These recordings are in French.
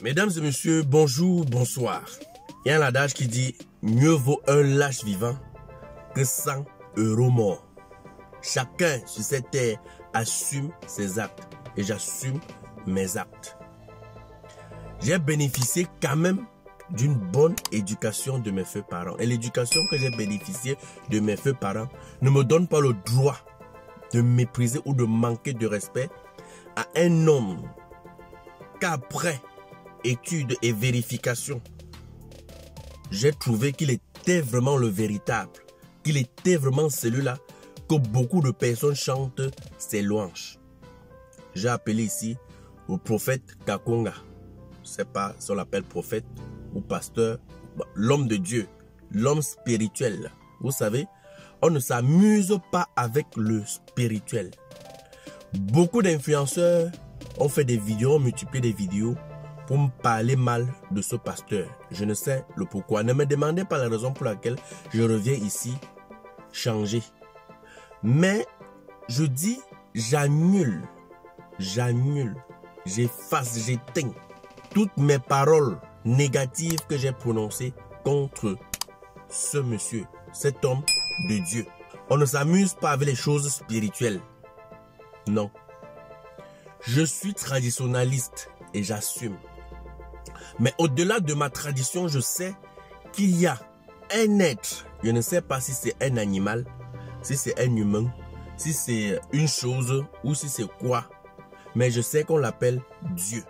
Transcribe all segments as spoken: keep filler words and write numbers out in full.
Mesdames et messieurs, bonjour, bonsoir. Il y a un adage qui dit « Mieux vaut un lâche vivant que cent euros morts. » Chacun sur cette terre assume ses actes et j'assume mes actes. J'ai bénéficié quand même d'une bonne éducation de mes feux parents. Et l'éducation que j'ai bénéficiée de mes feux parents ne me donne pas le droit de mépriser ou de manquer de respect à un homme qu'après études et vérifications, j'ai trouvé qu'il était vraiment le véritable, qu'il était vraiment celui-là que beaucoup de personnes chantent ses louanges. J'ai appelé ici au prophète Kakunga. Je ne sais pas si on l'appelle prophète ou pasteur, l'homme de Dieu, l'homme spirituel. Vous savez, on ne s'amuse pas avec le spirituel. Beaucoup d'influenceurs ont fait des vidéos, ont multiplié des vidéos pour me parler mal de ce pasteur. Je ne sais le pourquoi. Ne me demandez pas la raison pour laquelle je reviens ici changer. Mais je dis, j'annule, j'annule, j'efface, j'éteins toutes mes paroles négatives que j'ai prononcées contre ce monsieur, cet homme de Dieu. On ne s'amuse pas avec les choses spirituelles. Non. Je suis traditionnaliste et j'assume. Mais au-delà de ma tradition, je sais qu'il y a un être, je ne sais pas si c'est un animal, si c'est un humain, si c'est une chose ou si c'est quoi, mais je sais qu'on l'appelle Dieu,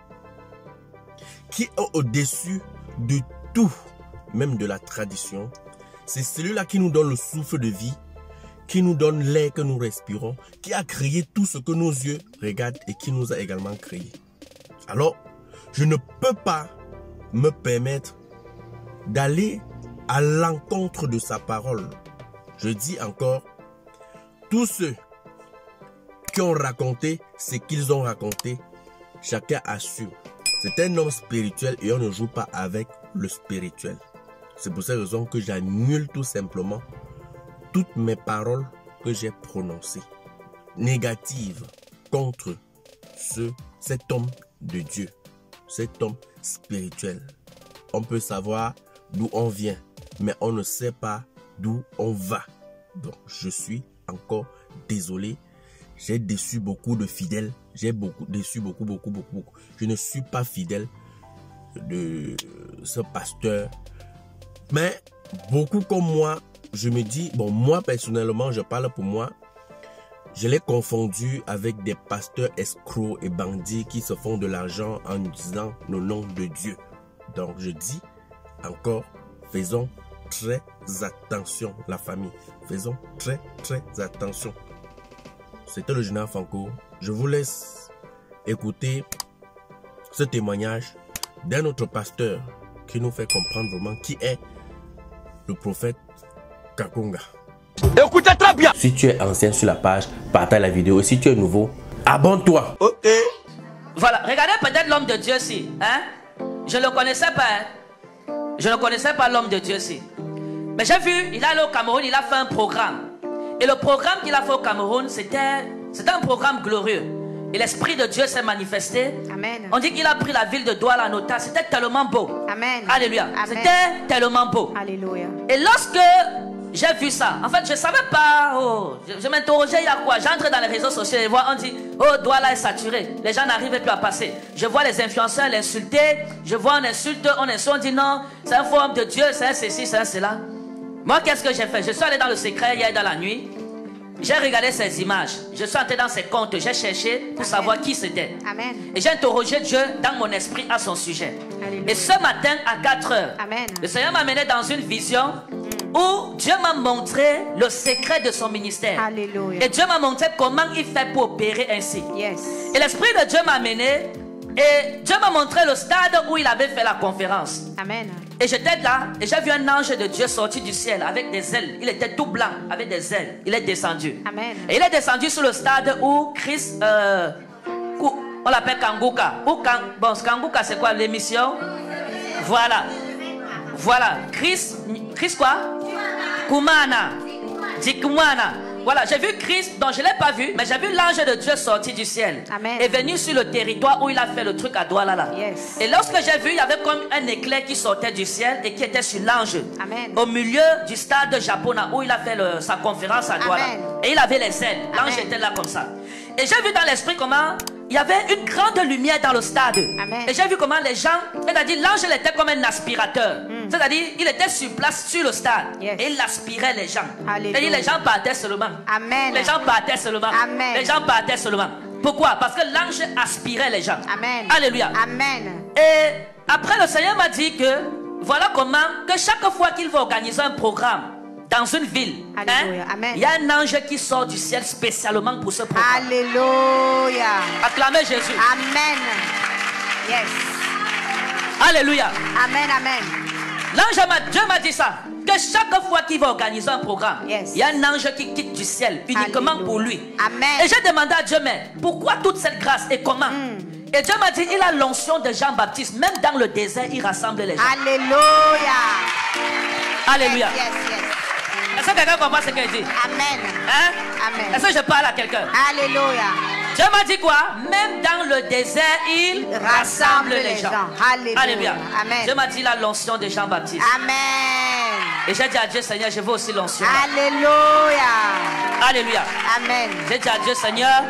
qui est au-dessus de tout, même de la tradition. C'est celui-là qui nous donne le souffle de vie, qui nous donne l'air que nous respirons, qui a créé tout ce que nos yeux regardent et qui nous a également créé. Alors, je ne peux pas me permettre d'aller à l'encontre de sa parole. Je dis encore, tous ceux qui ont raconté ce qu'ils ont raconté, chacun assume. C'est un homme spirituel et on ne joue pas avec le spirituel. C'est pour cette raison que j'annule tout simplement toutes mes paroles que j'ai prononcées, négatives, contre ce, cet homme de Dieu, cet homme spirituel. On peut savoir d'où on vient, mais on ne sait pas d'où on va. Donc je suis encore désolé, j'ai déçu beaucoup de fidèles, j'ai beaucoup déçu beaucoup, beaucoup, beaucoup, beaucoup. Je ne suis pas fidèle de ce pasteur, mais beaucoup comme moi, je me dis, bon, moi personnellement, je parle pour moi, je l'ai confondu avec des pasteurs escrocs et bandits qui se font de l'argent en disant le nom de Dieu. Donc je dis encore, faisons très attention, la famille. Faisons très, très attention. C'était le général Franco. Je vous laisse écouter ce témoignage d'un autre pasteur qui nous fait comprendre vraiment qui est le prophète Kakunga. Écoutez très bien. Si tu es ancien sur la page, partage la vidéo. Si tu es nouveau, abonne-toi. Ok. Voilà, regardez peut-être l'homme de Dieu si. Hein? Je ne le connaissais pas. Hein? Je ne connaissais pas l'homme de Dieu si. Mais j'ai vu, il est allé au Cameroun, il a fait un programme. Et le programme qu'il a fait au Cameroun, c'était un programme glorieux. Et l'Esprit de Dieu s'est manifesté. Amen. On dit qu'il a pris la ville de Douala en otage. C'était tellement beau. Amen. Alléluia. C'était tellement beau. Alléluia. Et lorsque j'ai vu ça, en fait, je ne savais pas. Oh, je je m'interrogeais, il y a quoi? J'entre dans les réseaux sociaux et vois, on dit, oh, Douala est saturé. Les gens n'arrivent plus à passer. Je vois les influenceurs l'insulter. Je vois, on insulte, on insulte, on dit non, c'est un faux homme de Dieu, c'est un ceci, c'est un cela. Moi, qu'est-ce que j'ai fait? Je suis allé dans le secret hier dans la nuit. J'ai regardé ces images. Je suis entré dans ses comptes. J'ai cherché pour Amen. Savoir qui c'était. Et j'ai interrogé Dieu dans mon esprit à son sujet. Alléluia. Et ce matin, à quatre heures, Amen. Le Seigneur m'a mené dans une vision où Dieu m'a montré le secret de son ministère. Alléluia. Et Dieu m'a montré comment il fait pour opérer ainsi. Yes. Et l'Esprit de Dieu m'a amené. Et Dieu m'a montré le stade où il avait fait la conférence. Amen. Et j'étais là, et j'ai vu un ange de Dieu sorti du ciel avec des ailes. Il était tout blanc, avec des ailes. Il est descendu. Amen. Et il est descendu sur le stade où Chris, euh, on l'appelle Kanguka. Ou Kang, bon, Kanguka, c'est quoi l'émission? Voilà. Voilà. Chris, Chris quoi? Koumana. Dikwana. Voilà, j'ai vu Christ, donc je ne l'ai pas vu, mais j'ai vu l'ange de Dieu sorti du ciel. Amen. Et venu sur le territoire où il a fait le truc à Douala là. Yes. Et lorsque j'ai vu, il y avait comme un éclair qui sortait du ciel et qui était sur l'ange. Au milieu du stade de Japona où il a fait le, sa conférence à Douala. Amen. Et il avait les ailes. L'ange était là comme ça. Et j'ai vu dans l'esprit comment il y avait une grande lumière dans le stade. Amen. Et j'ai vu comment les gens, c'est-à-dire l'ange était comme un aspirateur. Mm. C'est-à-dire il était sur place, sur le stade. Yes. Et il aspirait les gens. C'est-à-dire les gens partaient seulement. Amen. Les gens partaient seulement. Amen. Les gens partaient seulement. Pourquoi? Parce que l'ange aspirait les gens. Amen. Alléluia. Amen. Et après le Seigneur m'a dit que voilà comment que chaque fois qu'il va organiser un programme dans une ville, hein, il y a un ange qui sort du ciel spécialement pour ce programme. Alléluia. Acclamez Jésus. Amen. Yes. Alléluia. Amen, amen. L'ange, Dieu m'a dit ça, que chaque fois qu'il va organiser un programme, yes, il y a un ange qui quitte du ciel uniquement Alléluia. Pour lui. Amen. Et j'ai demandé à Dieu, mais pourquoi toute cette grâce et comment? Mm. Et Dieu m'a dit, il a l'onction de Jean-Baptiste. Même dans le désert, il rassemble les gens. Alléluia. Alléluia. Yes, yes, yes. Est-ce que quelqu'un comprend ce qu'il dit? Amen. Hein? Amen. Est-ce que je parle à quelqu'un? Alléluia. Dieu m'a dit quoi? Même dans le désert, il rassemble les, les gens. gens. Alléluia. Alléluia. Amen. Dieu m'a dit la l'onction de Jean-Baptiste. Amen. Et j'ai dit à Dieu, Seigneur, je veux aussi l'onction. Alléluia. Alléluia. Amen. J'ai dit à Dieu, Seigneur,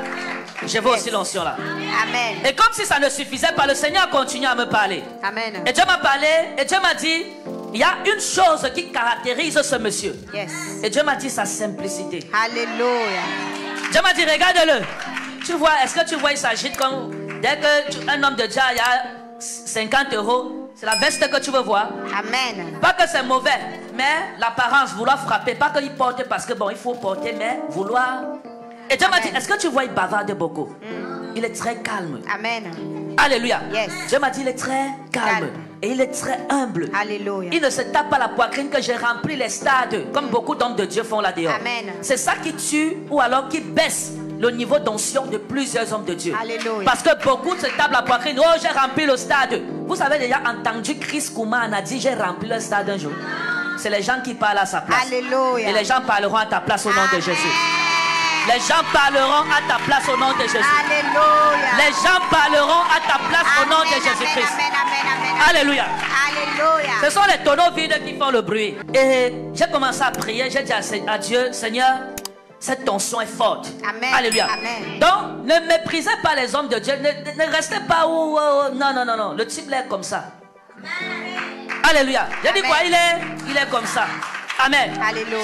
je veux yes. aussi l'onction là. Amen. Et comme si ça ne suffisait pas, le Seigneur continue à me parler. Amen. Et Dieu m'a parlé, et Dieu m'a dit, il y a une chose qui caractérise ce monsieur. Yes. Et Dieu m'a dit sa simplicité. Alléluia. Dieu m'a dit, regarde-le. Tu vois, est-ce que tu vois, il s'agit comme dès qu'un homme de Dieu, il y a cinquante euros, c'est la veste que tu veux voir. Amen. Pas que c'est mauvais, mais l'apparence, vouloir frapper, pas qu'il porte parce que bon, il faut porter, mais vouloir. Et Dieu m'a dit, est-ce que tu vois, il bavarde beaucoup. Mm. Il est très calme. Amen. Alléluia. Yes. Dieu m'a dit, il est très calme. calme. Et il est très humble. Alléluia. Il ne se tape pas la poitrine que j'ai rempli les stades, comme beaucoup d'hommes de Dieu font là-dehors. C'est ça qui tue ou alors qui baisse le niveau d'onction de plusieurs hommes de Dieu. Alléluia. Parce que beaucoup se tapent la poitrine. Oh, j'ai rempli le stade. Vous avez déjà entendu Chris Kouma en a dit, j'ai rempli le stade un jour. C'est les gens qui parlent à sa place. Alléluia. Et les gens parleront à ta place au nom Amen. De Jésus. Les gens parleront à ta place au nom de Jésus. Alléluia. Les gens parleront à ta place amen, au nom de Jésus-Christ. Alléluia. Alléluia. Ce sont les tonneaux vides qui font le bruit. Et j'ai commencé à prier. J'ai dit à Dieu, Seigneur, cette tension est forte. Amen. Alléluia. Amen. Donc, ne méprisez pas les hommes de Dieu. Ne, ne restez pas où, où, où. Non, non, non, non. Le type est comme ça. Amen. Alléluia. J'ai dit quoi? Il est, il est comme ça. Amen.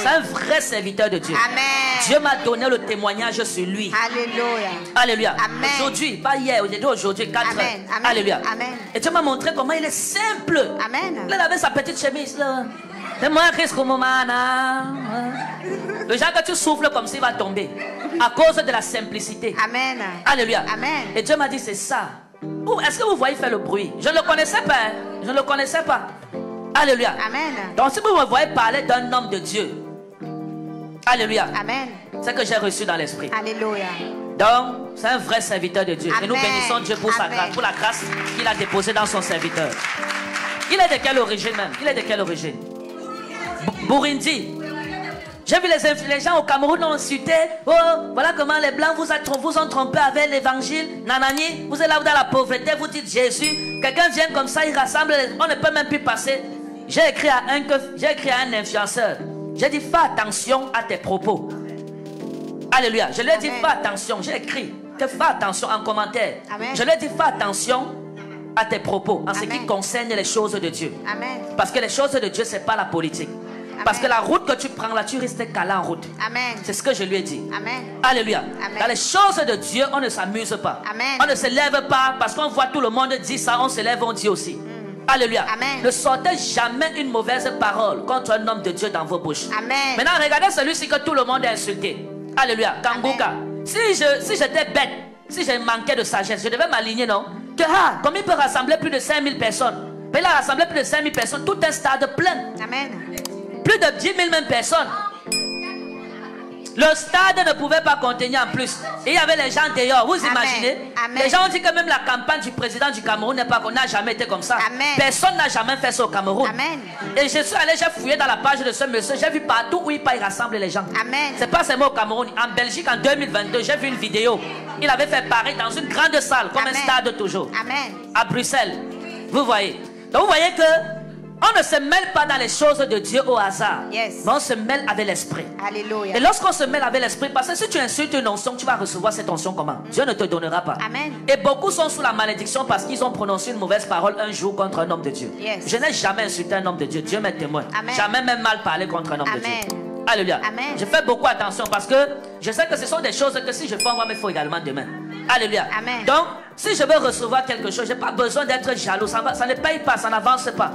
C'est un vrai serviteur de Dieu. Amen. Dieu m'a donné le témoignage sur lui. Alléluia. Alléluia. Aujourd'hui, pas hier, aujourd'hui, quatre heures. Alléluia. Amen. Et Dieu m'a montré comment il est simple. Amen. Là, il avait sa petite chemise. C'est moi, Chris Kouma. Le genre que tu souffles comme s'il va tomber. À cause de la simplicité. Amen. Alléluia. Amen. Et Dieu m'a dit, c'est ça. Où est-ce que vous voyez faire le bruit? Je ne le connaissais pas. Hein? Je ne le connaissais pas. Alléluia. Amen. Donc si vous me voyez parler d'un homme de Dieu, Alléluia. Amen. C'est ce que j'ai reçu dans l'esprit. Alléluia. Donc c'est un vrai serviteur de Dieu. Amen. Et nous bénissons Dieu pour, sa grâce, pour la grâce qu'il a déposée dans son serviteur. Il est de quelle origine même? Il est de quelle origine? Burundi. J'ai vu les, les gens au Cameroun ont insulté. Oh, voilà comment les blancs vous, a, vous ont trompé avec l'évangile. Nanani, vous êtes là dans la pauvreté, vous dites Jésus. Quelqu'un vient comme ça, il rassemble, les, on ne peut même plus passer. J'ai écrit à un, j'ai écrit à un influenceur. J'ai dit, fais attention à tes propos. Alléluia. Je lui ai dit, fais attention. J'ai écrit que fais attention en commentaire. Amen. Je lui ai dit, fais attention à tes propos en Amen. Ce qui concerne les choses de Dieu. Amen. Parce que les choses de Dieu, ce n'est pas la politique. Amen. Parce que la route que tu prends là, tu restes calé en route. C'est ce que je lui ai dit. Amen. Alléluia. Amen. Dans les choses de Dieu, on ne s'amuse pas. Amen. On ne se lève pas parce qu'on voit tout le monde dit ça, on se lève, on dit aussi. Mm. Alléluia. Amen. Ne sortez jamais une mauvaise parole contre un homme de Dieu dans vos bouches. Amen. Maintenant, regardez celui-ci que tout le monde a insulté. Alléluia. Kakunga. Si je, si j'étais bête, si je manquais de sagesse, je devais m'aligner, non? Que, ah, comme il peut rassembler plus de cinq mille personnes. Mais il a rassemblé plus de cinq mille personnes, tout un stade plein. Amen. Plus de dix mille même personnes. Le stade ne pouvait pas contenir en plus. Et il y avait les gens dehors. Vous Amen. Imaginez? Amen. Les gens ont dit que même la campagne du président du Cameroun n'est pas qu'on n'a jamais été comme ça. Amen. Personne n'a jamais fait ça au Cameroun. Amen. Et je suis allé, j'ai fouillé dans la page de ce monsieur. J'ai vu partout où il rassemble les gens. C'est pas seulement au Cameroun. En Belgique, en deux mille vingt-deux, j'ai vu une vidéo. Il avait fait pareil dans une grande salle, comme Amen. Un stade toujours. Amen. À Bruxelles. Vous voyez. Donc vous voyez que on ne se mêle pas dans les choses de Dieu au hasard. Yes. Mais on se mêle avec l'esprit. Et lorsqu'on se mêle avec l'esprit, parce que si tu insultes une onction, tu vas recevoir cette onction comment? Mm. Dieu ne te donnera pas. Amen. Et beaucoup sont sous la malédiction parce qu'ils ont prononcé une mauvaise parole un jour contre un homme de Dieu. Yes. Je n'ai jamais insulté un homme de Dieu. Dieu m'est témoin. Amen. Jamais même mal parlé contre un homme Amen. De Dieu. Alléluia. Amen. Je fais beaucoup attention parce que je sais que ce sont des choses que si je fais, on va me faire également demain. Alléluia. Amen. Donc, si je veux recevoir quelque chose, je n'ai pas besoin d'être jaloux. Ça, va, ça ne paye pas, ça n'avance pas.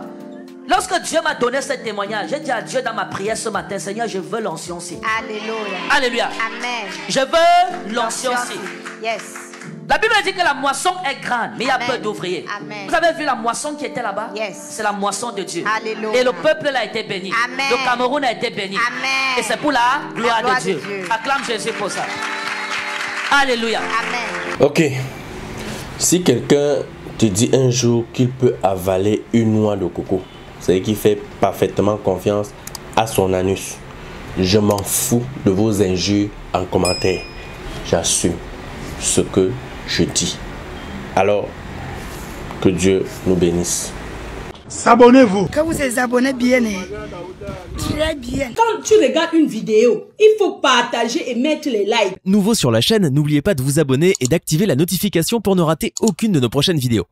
Lorsque Dieu m'a donné ce témoignage, j'ai dit à Dieu dans ma prière ce matin, Seigneur, je veux l'onction-ci. Alléluia. Alléluia. Amen. Je veux l'onction-ci. Yes. La Bible dit que la moisson est grande, mais Amen. Il y a peu d'ouvriers. Vous avez vu la moisson qui était là-bas? Yes. C'est la moisson de Dieu. Alléluia. Et le peuple a été béni. Amen. Le Cameroun a été béni. Amen. Et c'est pour la gloire, la gloire de, Dieu. de Dieu. Acclame Jésus pour ça. Alléluia. Amen. Ok. Si quelqu'un te dit un jour qu'il peut avaler une noix de coco, c'est qu'il fait parfaitement confiance à son anus. Je m'en fous de vos injures en commentaire. J'assume ce que je dis. Alors, que Dieu nous bénisse. S'abonnez-vous. Quand vous êtes abonné bien, très bien. Quand tu regardes une vidéo, il faut partager et mettre les likes. Nouveau sur la chaîne, n'oubliez pas de vous abonner et d'activer la notification pour ne rater aucune de nos prochaines vidéos.